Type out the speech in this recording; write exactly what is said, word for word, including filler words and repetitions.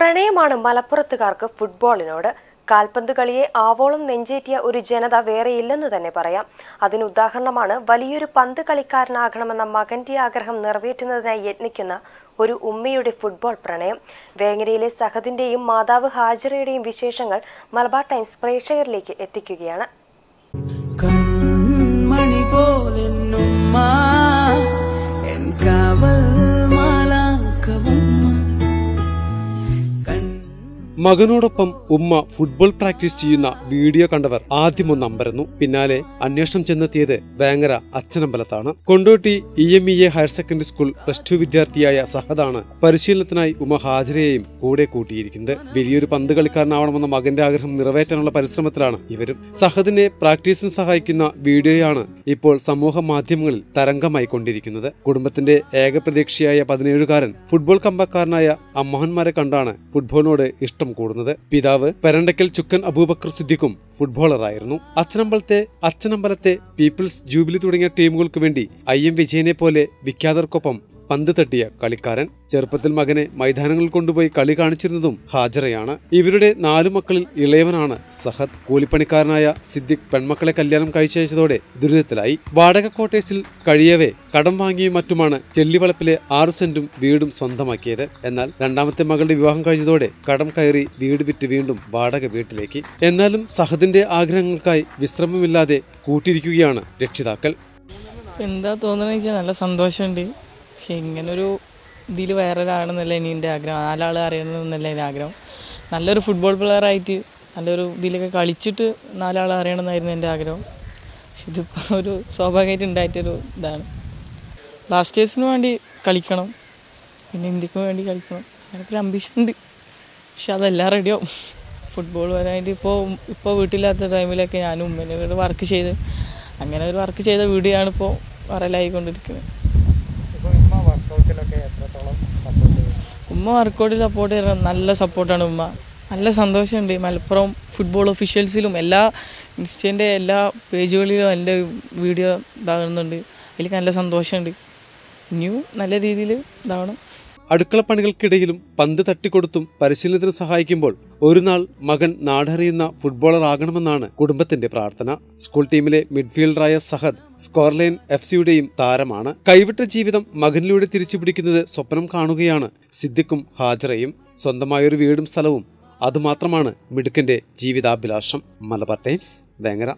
പ്രണയമാണ് മലപ്പുറത്തുകാർക്ക് ഫുട്ബോളിനോട്. കാൽപന്ത് കളിയെ ആവോളം നെഞ്ചേറ്റിയ ഒരു ജനത വേറെയില്ലെന്ന് തന്നെ പറയാം. അതിനുദാഹരണമാണ് വലിയൊരു പന്ത് കളിക്കാരനാകണമെന്ന മകന്റെ ആഗ്രഹം നിറവേറ്റുന്നതിനായി യത്നിക്കുന്ന ഒരു ഉമ്മയുടെ ഫുട്ബോൾ പ്രണയം. വേങ്ങരയിലെ സഹദിന്റെയും മാതാവ് ഹാജിറയുടെയും വിശേഷങ്ങൾ മലബാർ ടൈംസ് പ്രേക്ഷകരിലേക്ക് എത്തിക്കുകയാണ്. മകനോടൊപ്പം ഉമ്മ ഫുട്ബോൾ പ്രാക്ടീസ് ചെയ്യുന്ന വീഡിയോ കണ്ടവർ ആദ്യമൊന്ന് അമ്പരന്നു. പിന്നാലെ അന്വേഷണം ചെന്നെത്തിയത് വേങ്ങര അച്ഛനമ്പലത്താണ്. Kondotty E M E A higher secondary school plus two വിദ്യാർത്ഥിയായ സഹദാണ് പരിശീലനത്തിനായി ഉമ്മ ഹാജിറയെയും കൂടെ കൂട്ടിയിരിക്കുന്നത്. വലിയൊരു പന്ത് കളിക്കാരനാവണമെന്ന മകന്റെ ആഗ്രഹം നിറവേറ്റാനുള്ള പരിശ്രമത്തിലാണ് ഇവരും. സഹദിനെ പ്രാക്ടീസിന് സഹായിക്കുന്ന വീഡിയോയാണ് ഇപ്പോൾ സമൂഹ മാധ്യമങ്ങളിൽ തരംഗമായി കൊണ്ടിരിക്കുന്നത്. കുടുംബത്തിന്റെ ഏക പ്രതീക്ഷയായ പതിനേഴുകാരൻ ഫുട്ബോൾ കമ്പക്കാരനായ അമ്മഹന്മാരെ കണ്ടാണ് ഫുട്ബോളിനോട് ഇഷ്ടം കൂടുന്നത്. പിതാവ് പെരണ്ടക്കൽ ചുക്കൻ അബൂബക്കർ സിദ്ദിഖും ഫുട്ബോളറായിരുന്നു. അച്ഛനമ്പലത്തെ അച്ഛനമ്പലത്തെ പീപ്പിൾസ് ജൂബിലി തുടങ്ങിയ ടീമുകൾക്ക് വേണ്ടി ഐ എം വിജയനെ പോലെ വിഖ്യാതർക്കൊപ്പം പന്ത് തട്ടിയ കളിക്കാരൻ. ചെറുപ്പത്തിൽ മകനെ മൈതാനങ്ങളിൽ കൊണ്ടുപോയി കളി കാണിച്ചിരുന്നതും ഹാജിറയാണ്. ഇവരുടെ നാലു മക്കളിൽ ഇളയവനാണ് സഹദ്. കൂലിപ്പണിക്കാരനായ സിദ്ദിഖ് പെൺമക്കളെ കല്യാണം കഴിച്ചയച്ചതോടെ ദുരിതത്തിലായി. വാടക ക്വാർട്ടേഴ്സിൽ കഴിയവേ കടം വാങ്ങിയും മറ്റുമാണ് ചെല്ലിവളപ്പിലെ ആറു സെന്റും വീടും സ്വന്തമാക്കിയത്. എന്നാൽ രണ്ടാമത്തെ മകളുടെ വിവാഹം കഴിഞ്ഞതോടെ കടം കയറി വീട് വിറ്റ് വീണ്ടും വാടക വീട്ടിലേക്ക്. എന്നാലും സഹദിന്റെ ആഗ്രഹങ്ങൾക്കായി വിശ്രമമില്ലാതെ കൂട്ടിയിരിക്കുകയാണ് രക്ഷിതാക്കൾ. എന്താ തോന്നുന്നത് വെച്ചാൽ നല്ല സന്തോഷമുണ്ട്. പക്ഷെ ഇങ്ങനൊരു ഇതിൽ വൈറലാണെന്നല്ല ഇനി എൻ്റെ ആഗ്രഹം, നാലാൾ അറിയണമെന്നല്ല എൻ്റെ ആഗ്രഹം. നല്ലൊരു ഫുട്ബോൾ പ്ലെയറായിട്ട് നല്ലൊരു ഇതിലൊക്കെ കളിച്ചിട്ട് നാലാൾ അറിയണമെന്നായിരുന്നു എൻ്റെ ആഗ്രഹം. പക്ഷെ ഇതിപ്പോൾ ഒരു സ്വാഭാവികമായിട്ട് ഉണ്ടായിട്ടൊരു ഇതാണ്. ബ്ലാസ്റ്റേഴ്സിന് വേണ്ടി കളിക്കണം, പിന്നെ ഇന്ത്യക്ക് വേണ്ടി കളിക്കണം, അങ്ങനൊക്കെ അംബിഷൻ ഉണ്ട്. പക്ഷെ അതെല്ലാം റെഡിയാവും. ഫുട്ബോൾ വരാനായിട്ട് ഇപ്പോൾ ഇപ്പോൾ വീട്ടില്ലാത്ത ടൈമിലൊക്കെ ഞാനും ഉമ്മേനെ വർക്ക് ചെയ്ത് അങ്ങനെ ഒരു വർക്ക് ചെയ്ത വീഡിയോയാണിപ്പോൾ വൈറലായിക്കൊണ്ടിരിക്കുന്നത്. ഉമ്മ വർക്കൗട്ടിൽ സപ്പോർട്ട് ചെയ്യണം, നല്ല സപ്പോർട്ടാണ് ഉമ്മ. നല്ല സന്തോഷമുണ്ട്. മലപ്പുറം ഫുട്ബോൾ ഒഫീഷ്യൽസിലും എല്ലാ ഇൻസ്റ്റൻ്റെ എല്ലാ പേജുകളിലും എൻ്റെ വീഡിയോ ഇതാകുന്നുണ്ട്. അതിലേക്ക് നല്ല സന്തോഷമുണ്ട്. ഇനിയും നല്ല രീതിയിൽ ഇതാവണം. അടുക്കള പണികൾക്കിടയിലും പന്ത് തട്ടിക്കൊടുത്തും പരിശീലനത്തിന് സഹായിക്കുമ്പോൾ ഒരു നാൾ മകൻ നാടറിയുന്ന ഫുട്ബോളർ ആകണമെന്നാണ് കുടുംബത്തിന്റെ പ്രാർത്ഥന. സ്കൂൾ ടീമിലെ മിഡ്ഫീൽഡറായ സഹദ് സ്കോർലൈൻ എഫ് സിയുടെയും താരമാണ്. കൈവിട്ട ജീവിതം മകനിലൂടെ തിരിച്ചുപിടിക്കുന്നത് സ്വപ്നം കാണുകയാണ് സിദ്ദിഖും ഹാജിറയും. സ്വന്തമായൊരു വീടും സ്ഥലവും അതുമാത്രമാണ് മിടുക്കന്റെ ജീവിതാഭിലാഷം. മലബാർ ടൈംസ്, വേങ്ങര.